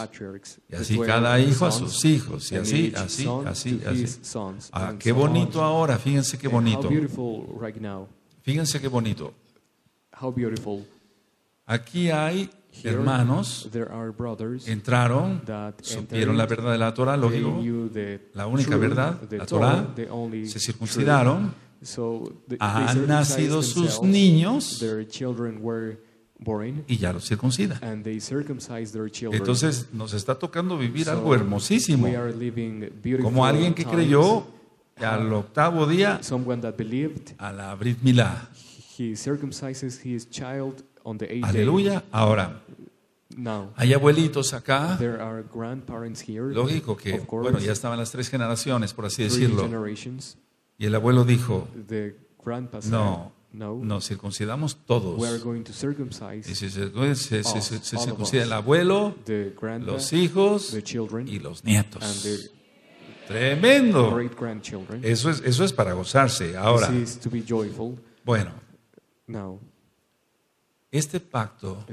y así cada hijo a sus hijos, y así, así, así, así. Ah, qué bonito ahora, fíjense qué bonito. Fíjense qué bonito. Aquí hay hermanos, entraron, supieron la verdad de la Torah, lógico, la única verdad, la Torah, se circuncidaron, han nacido sus niños, y ya los circuncida. Entonces nos está tocando vivir algo hermosísimo, como alguien que creyó que al 8º día a la Brit Milá. Aleluya. Ahora, hay abuelitos acá, lógico que, bueno, ya estaban las 3 generaciones, por así decirlo, y el abuelo dijo, nos circuncidamos todos. Y se circuncida el abuelo, los hijos y los nietos. Tremendo. Eso es para gozarse. Ahora, bueno, este pacto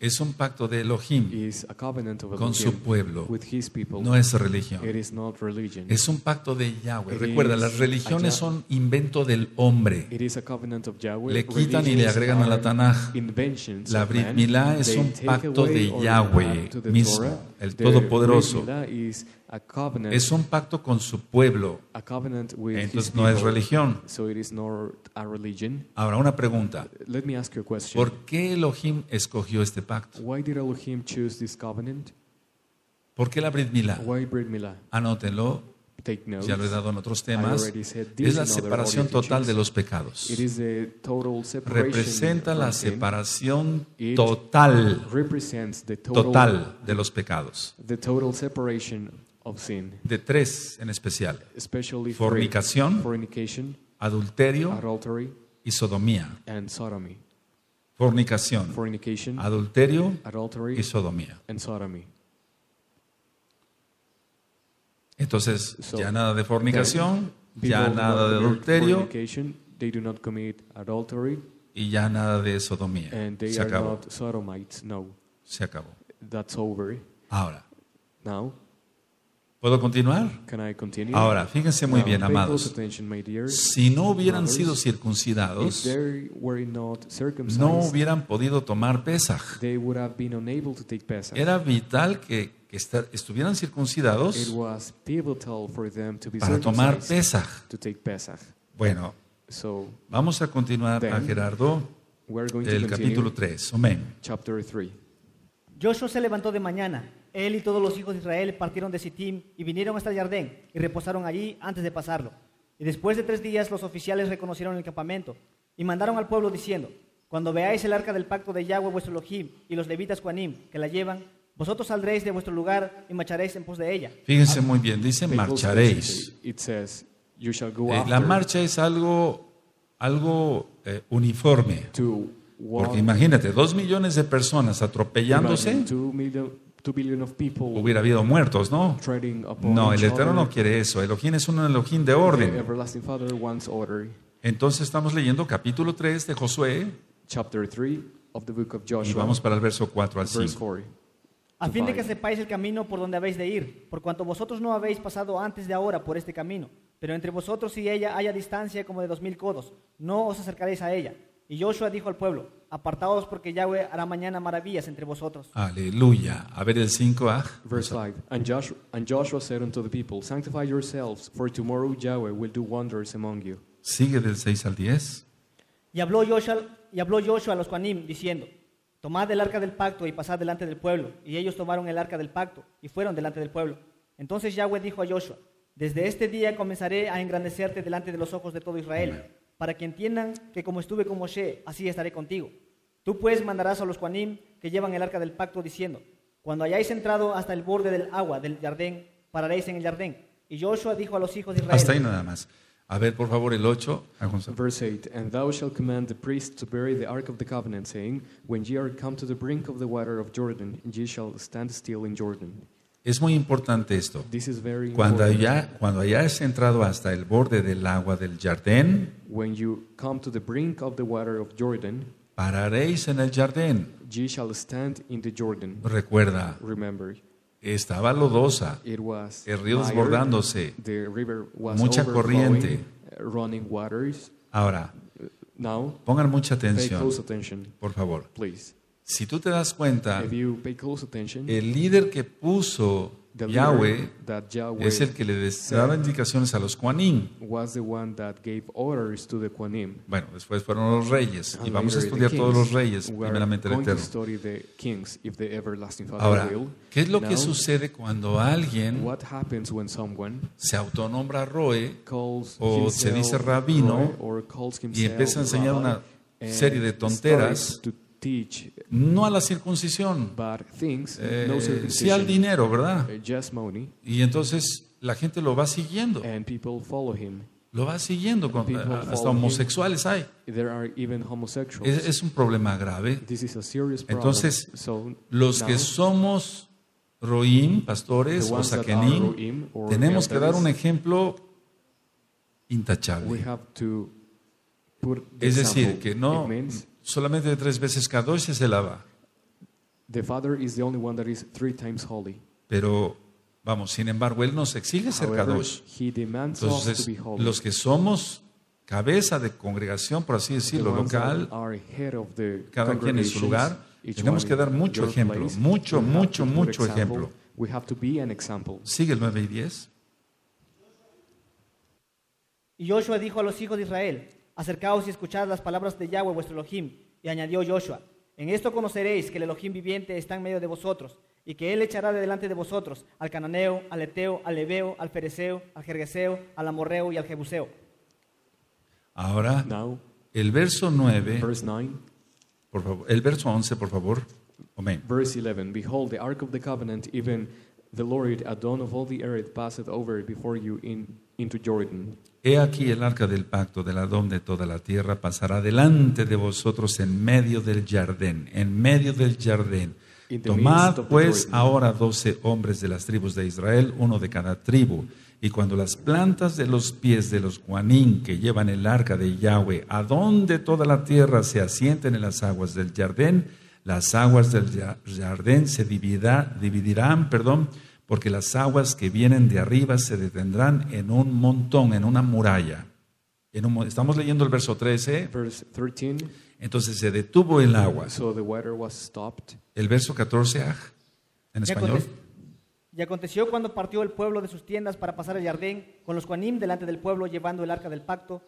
es un pacto de Elohim con su pueblo. No es religión. Es un pacto de Yahweh. Recuerda, las religiones son invento del hombre. Le quitan y le agregan a la Tanaj. La Brit Milá es un pacto de Yahweh mismo, el Todopoderoso. Es un pacto con su pueblo. Entonces no es religión. Ahora, una pregunta. ¿Por qué Elohim escogió este pacto? ¿Por qué la Brit Milá? Anótenlo. Ya lo he dado en otros temas. Es la separación total de los pecados. Representa la separación total de los pecados. de tres en especial: fornicación, adulterio y sodomía. Fornicación, adulterio y sodomía. Entonces, ya nada de fornicación, ya nada de adulterio, y ya nada de sodomía. Se acabó. Se acabó. Ahora, ¿puedo continuar? Ahora, fíjense muy bien, amados. Si no hubieran sido circuncidados, no hubieran podido tomar Pesach. Era vital que estuvieran circuncidados para tomar Pesach. Bueno, vamos a continuar a Gerardo del capítulo 3. Amén. Josué se levantó de mañana. Él y todos los hijos de Israel partieron de Sitim y vinieron hasta Jordán y reposaron allí antes de pasarlo. Y después de 3 días los oficiales reconocieron el campamento y mandaron al pueblo diciendo: cuando veáis el arca del pacto de Yahweh vuestro Elohim y los levitas kohanim que la llevan, vosotros saldréis de vuestro lugar y marcharéis en pos de ella. Fíjense muy bien, dice marcharéis. La marcha es algo uniforme. Porque imagínate, 2 millones de personas atropellándose. Hubiera habido muertos, ¿no? No, el Eterno no quiere eso. Elohim es un Elohim de orden. Entonces estamos leyendo capítulo 3 de Josué. Y vamos para el verso 4 al 5. A fin de que sepáis el camino por donde habéis de ir, por cuanto vosotros no habéis pasado antes de ahora por este camino, pero entre vosotros y ella haya distancia como de 2000 codos, no os acercaréis a ella. Y Josué dijo al pueblo: apartaos, porque Yahweh hará mañana maravillas entre vosotros. Aleluya. A ver el 5. Verse 5. And Joshua said unto the people: sanctify yourselves, for tomorrow Yahweh will do wonders among you. Sigue del 6 al 10. Y habló Joshua a los kohanim diciendo: tomad el arca del pacto y pasad delante del pueblo. Y ellos tomaron el arca del pacto y fueron delante del pueblo. Entonces Yahweh dijo a Joshua: desde este día comenzaré a engrandecerte delante de los ojos de todo Israel. Amen. Para que entiendan que como estuve con Moshe, así estaré contigo. Tú pues mandarás a los kohanim que llevan el arca del pacto diciendo: cuando hayáis entrado hasta el borde del agua del Jordán, pararéis en el Jordán. Y Josué dijo a los hijos de Israel. Hasta ahí nada más. A ver, por favor, el 8. Verse 8. And thou shalt command the priests to bury the ark of the covenant, saying: when ye are come to the brink of the water of Jordan, ye shall stand still in Jordan. Es muy importante esto. Cuando hayas entrado hasta el borde del agua del Jordán, pararéis en el Jordán. Recuerda, estaba lodosa, el río desbordándose, mucha corriente. Ahora, pongan mucha atención, por favor. Si tú te das cuenta, el líder que puso Yahweh es el que le daba indicaciones a los kohanim. Bueno, después fueron los reyes, y vamos a estudiar todos los reyes, primeramente el Eterno. Ahora, ¿qué es lo que sucede cuando alguien se autonombra Roe o se dice rabino y empieza a enseñar una serie de tonteras? No a la circuncisión, sí al dinero, ¿verdad? Y entonces la gente lo va siguiendo. Lo va siguiendo, hasta homosexuales hay. Es un problema grave. Entonces, los que somos roim, pastores o saquenim, tenemos que dar un ejemplo intachable. Es decir, que no... solamente 3 veces Kadosh se lava. Pero, vamos, sin embargo, Él nos exige ser Kadosh. Entonces, los que somos cabeza de congregación, por así decirlo, local, cada quien en su lugar, tenemos que dar mucho ejemplo, mucho ejemplo. Sigue el 9 y 10. Y Josué dijo a los hijos de Israel: acercaos y escuchad las palabras de Yahweh vuestro Elohim. Y añadió Joshua: en esto conoceréis que el Elohim viviente está en medio de vosotros, y que Él echará de delante de vosotros al cananeo, al eteo, al heveo, al fereceo, al jerjeseo, al amorreo y al jebuseo. Ahora, el verso 9, por favor, el verso 11, por favor. Amén. Verse 11. Behold, the ark of the covenant, even The Lord at dawn of all the earth passeth over before you into Jordan. He aquí el arca del pacto del Adón de toda la tierra pasará delante de vosotros en medio del Jordán, en medio del Jordán. Tomad pues ahora 12 hombres de las tribus de Israel, uno de cada tribu. Y cuando las plantas de los pies de los kohanim que llevan el arca de Yahweh, Adón de toda la tierra, se asienten en las aguas del Jordán, las aguas del Jordán se dividirán, porque las aguas que vienen de arriba se detendrán en un montón, en una muralla. Estamos leyendo el verso 13. Entonces se detuvo el agua. El verso 14, en español. Y aconteció cuando partió el pueblo de sus tiendas para pasar al Jordán, con los kohanim delante del pueblo llevando el arca del pacto.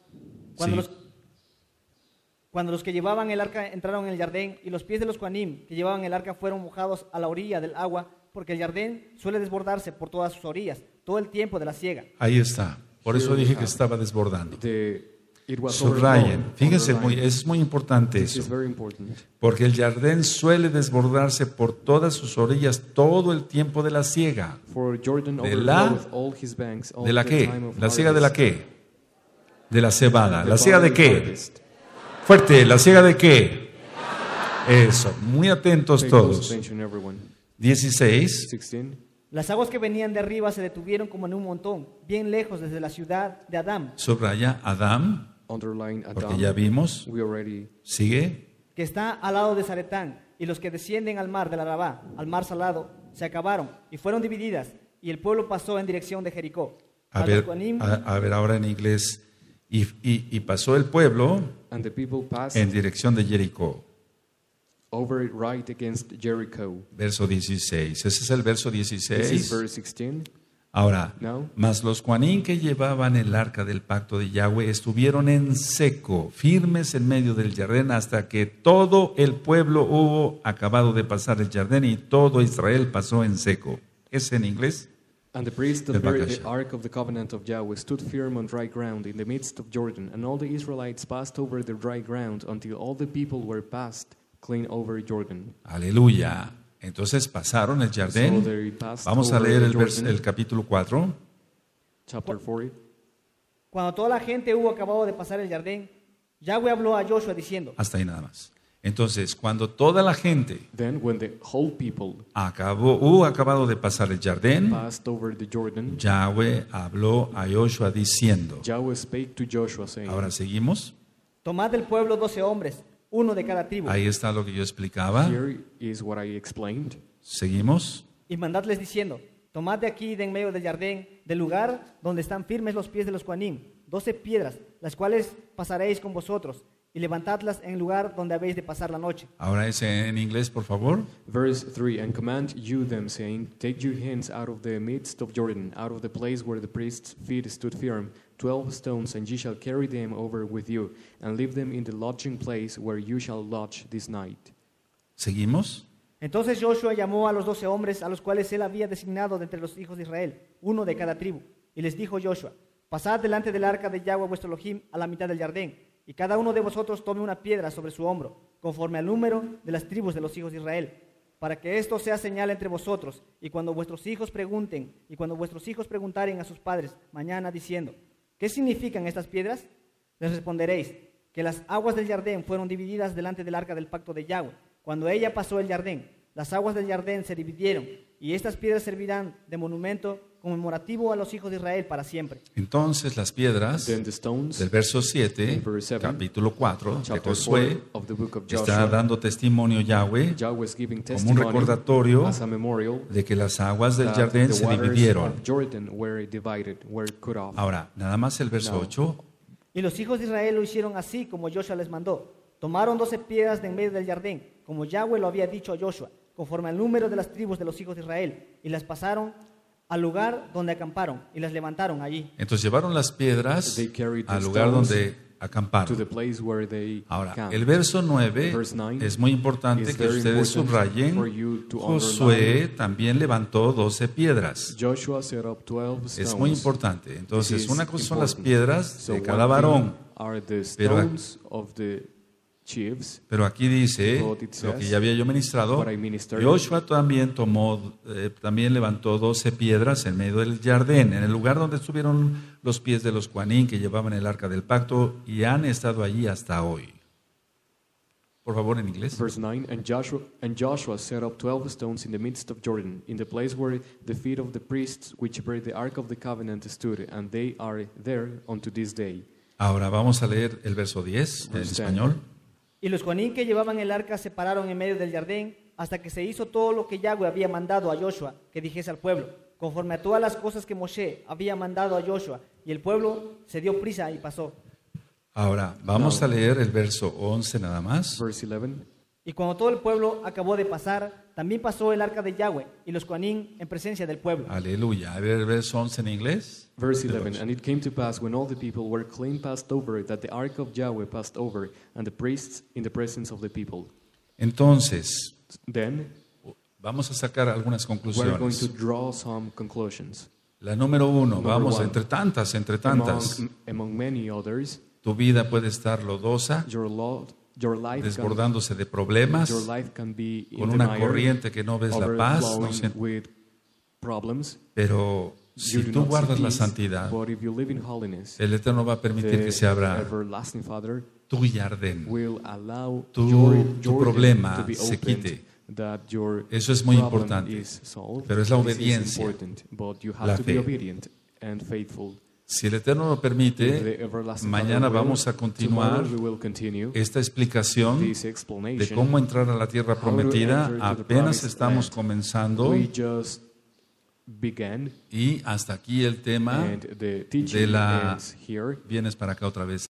Cuando los que llevaban el arca entraron en el Jordán, y los pies de los kohanim que llevaban el arca fueron mojados a la orilla del agua, porque el Jordán suele desbordarse por todas sus orillas todo el tiempo de la siega. Ahí está. Por eso dije que estaba desbordando. Subrayen. Fíjense, es muy importante eso. Porque el Jordán suele desbordarse por todas sus orillas todo el tiempo de la siega. ¿De la qué? ¿La siega de la qué? De la cebada. ¿La siega de qué? Fuerte, ¿la siega de qué? Eso, muy atentos todos. 16. Las aguas que venían de arriba se detuvieron como en un montón, bien lejos desde la ciudad de Adán. Subraya Adán, porque ya vimos. Sigue. Que está al lado de Zaretán, y los que descienden al mar de la Arabá, al mar salado, se acabaron y fueron divididas, y el pueblo pasó en dirección de Jericó. A ver ahora en inglés. Y pasó el pueblo en dirección de Jericó. Over it right against Jericho. Verso 16. Ese es el verso 16. Ahora, mas los kohanim que llevaban el arca del pacto de Yahweh estuvieron en seco, firmes en medio del Jordán, hasta que todo el pueblo hubo acabado de pasar el Jordán, y todo Israel pasó en seco. ¿Es en inglés? And the priests that bear the ark of the covenant of Yahweh stood firm on dry ground in the midst of Jordan, and all the Israelites passed over the dry ground until all the people were passed clean over Jordan. Aleluya. Entonces pasaron el Jordán. Vamos a leer el capítulo 4. Cuando toda la gente hubo acabado de pasar el Jordán, Yahweh habló a Josué diciendo. Hasta ahí nada más. Entonces, cuando toda la gente hubo acabado de pasar el Jordán, Yahweh habló a Josué diciendo. Ahora seguimos. Tomad del pueblo 12 hombres. Uno de cada tribu. Ahí está lo que yo explicaba. Seguimos. Y mandadles diciendo, tomad de aquí, de en medio del Jordán, del lugar donde están firmes los pies de los kohanim, 12 piedras, las cuales pasaréis con vosotros, y levantadlas en el lugar donde habéis de pasar la noche. Ahora es en inglés, por favor. Verse 3, and command you them, saying, take your hands out of the midst of Jordan, out of the place where the priest's feet stood firm, 12 stones, and ye shall carry them over with you, and leave them in the lodging place where you shall lodge this night. ¿Seguimos? Entonces Josué llamó a los 12 hombres, a los cuales él había designado de entre los hijos de Israel, uno de cada tribu, y les dijo Josué, pasad delante del arca de Yahweh vuestro Elohim a la mitad del Jordán, y cada uno de vosotros tome una piedra sobre su hombro, conforme al número de las tribus de los hijos de Israel, para que esto sea señal entre vosotros, y cuando vuestros hijos pregunten, y cuando vuestros hijos preguntaren a sus padres mañana diciendo, ¿qué significan estas piedras? Les responderéis, que las aguas del Jordán fueron divididas delante del arca del pacto de Yahweh. Cuando ella pasó el Jordán, las aguas del Jordán se dividieron, y estas piedras servirán de monumento conmemorativo a los hijos de Israel para siempre. Entonces las piedras del verso 7, capítulo 4 de Josué, está dando testimonio Yahweh, como un recordatorio de que las aguas del Jordán se dividieron. Ahora, nada más el verso 8. Y los hijos de Israel lo hicieron así como Josué les mandó. Tomaron 12 piedras de en medio del Jordán, como Yahweh lo había dicho a Josué, conforme al número de las tribus de los hijos de Israel, y las pasaron al lugar donde acamparon, y las levantaron allí. Entonces llevaron las piedras al lugar donde acamparon. Ahora, el verso 9 es muy importante que ustedes subrayen. Josué también levantó 12 piedras. Es muy importante. Entonces, una cosa son las piedras de cada varón, pero Pero aquí dice lo que ya había yo ministrado. Josué también tomó, también levantó 12 piedras en medio del jardín, en el lugar donde estuvieron los pies de los kohanim que llevaban el arca del pacto, y han estado allí hasta hoy. Por favor, en inglés. Verse 9, and Joshua set up 12 stones in the midst of Jordan, in the place where the feet of the priests which bear the ark of the covenant stood, and they are there unto this day. Ahora vamos a leer el verso 10 en español. Y los kohanim que llevaban el arca se pararon en medio del jardín hasta que se hizo todo lo que Yahweh había mandado a Joshua que dijese al pueblo, conforme a todas las cosas que Moshe había mandado a Joshua, y el pueblo se dio prisa y pasó. Ahora, vamos a leer el verso 11 nada más. Verse 11. Y cuando todo el pueblo acabó de pasar, también pasó el arca de Yahweh y los kohanim en presencia del pueblo. Aleluya. A ver el verso 11 en inglés. Verse 11. And it came to pass when all the people were clean passed over, that the ark of Yahweh passed over, and the priests in the presence of the people. Entonces, vamos a sacar algunas conclusiones. We're going to draw some conclusions. La número uno, vamos, entre tantas. Among many others. Tu vida puede estar lodosa, desbordándose de problemas, con una corriente que no ves la paz, pero si tú guardas la santidad, el Eterno va a permitir que se abra tu jardín, tu problema se quite. Eso es muy importante, pero es la obediencia, la fe. Si el Eterno lo permite, mañana vamos a continuar esta explicación de cómo entrar a la tierra prometida. Apenas estamos comenzando y hasta aquí el tema de la... Vienes para acá otra vez.